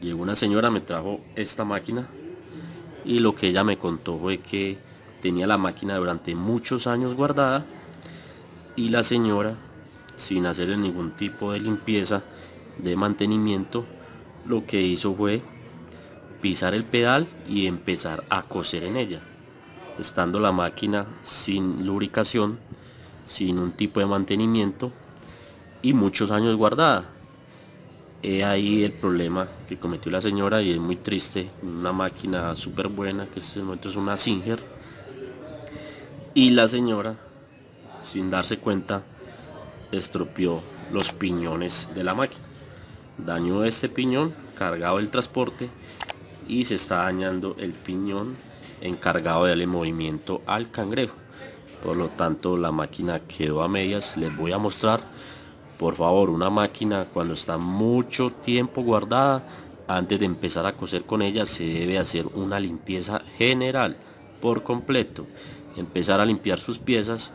llegó una señora, me trajo esta máquina y lo que ella me contó fue que tenía la máquina durante muchos años guardada y la señora, sin hacerle ningún tipo de limpieza, de mantenimiento, lo que hizo fue pisar el pedal y empezar a coser en ella, estando la máquina sin lubricación, sin un tipo de mantenimiento y muchos años guardada. He ahí el problema que cometió la señora, y es muy triste. Una máquina súper buena, que en este momento es una Singer, y la señora, sin darse cuenta, estropeó los piñones de la máquina, dañó este piñón cargado del transporte y se está dañando el piñón encargado de darle movimiento al cangrejo. Por lo tanto, la máquina quedó a medias. Les voy a mostrar. Por favor, una máquina cuando está mucho tiempo guardada, antes de empezar a coser con ella, se debe hacer una limpieza general, por completo. Empezar a limpiar sus piezas,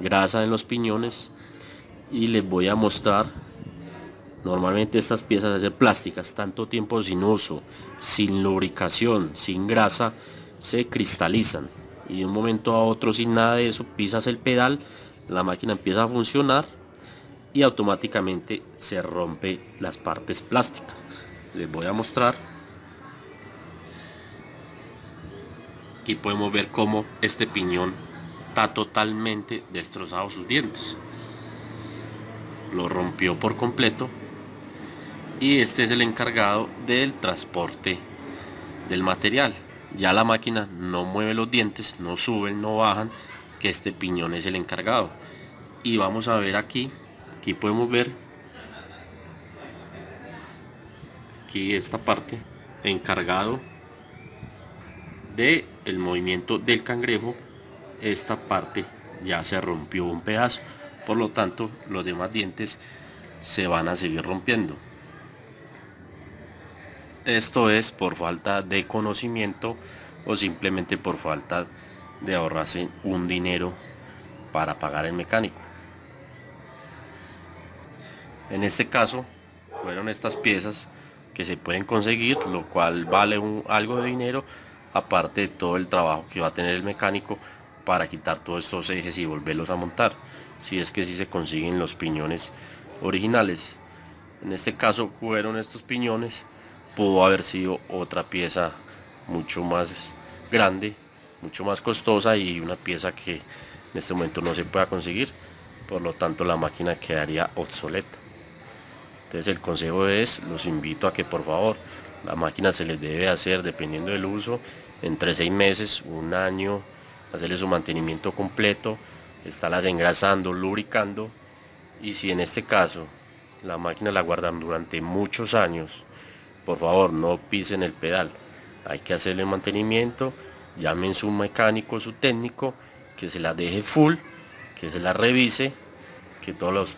grasa en los piñones, y les voy a mostrar. Normalmente estas piezas de plásticas, tanto tiempo sin uso, sin lubricación, sin grasa, se cristalizan. Y de un momento a otro, sin nada de eso, pisas el pedal, la máquina empieza a funcionar y automáticamente se rompe las partes plásticas. Les voy a mostrar. Aquí podemos ver cómo este piñón está totalmente destrozado sus dientes. Lo rompió por completo. Y este es el encargado del transporte del material. Ya la máquina no mueve los dientes, no suben, no bajan, que este piñón es el encargado. Y vamos a ver aquí, podemos ver aquí esta parte encargado de el movimiento del cangrejo. Esta parte ya se rompió un pedazo, por lo tanto los demás dientes se van a seguir rompiendo. Esto es por falta de conocimiento o simplemente por falta de ahorrarse un dinero para pagar el mecánico. En este caso fueron estas piezas que se pueden conseguir, lo cual vale algo de dinero, aparte de todo el trabajo que va a tener el mecánico para quitar todos estos ejes y volverlos a montar, si es que sí se consiguen los piñones originales. En este caso fueron estos piñones. Pudo haber sido otra pieza mucho más grande, mucho más costosa, y una pieza que en este momento no se pueda conseguir, por lo tanto la máquina quedaría obsoleta. Entonces el consejo es, los invito a que por favor, la máquina se les debe hacer, dependiendo del uso, entre 6 meses, un año, hacerle su mantenimiento completo, estarlas engrasando, lubricando, y si en este caso la máquina la guardan durante muchos años, por favor no pisen el pedal, hay que hacerle mantenimiento, llamen su mecánico, su técnico, que se la deje full, que se la revise, que todas las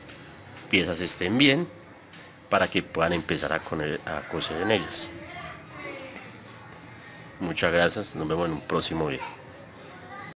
piezas estén bien, para que puedan empezar a coser en ellas. Muchas gracias, nos vemos en un próximo video.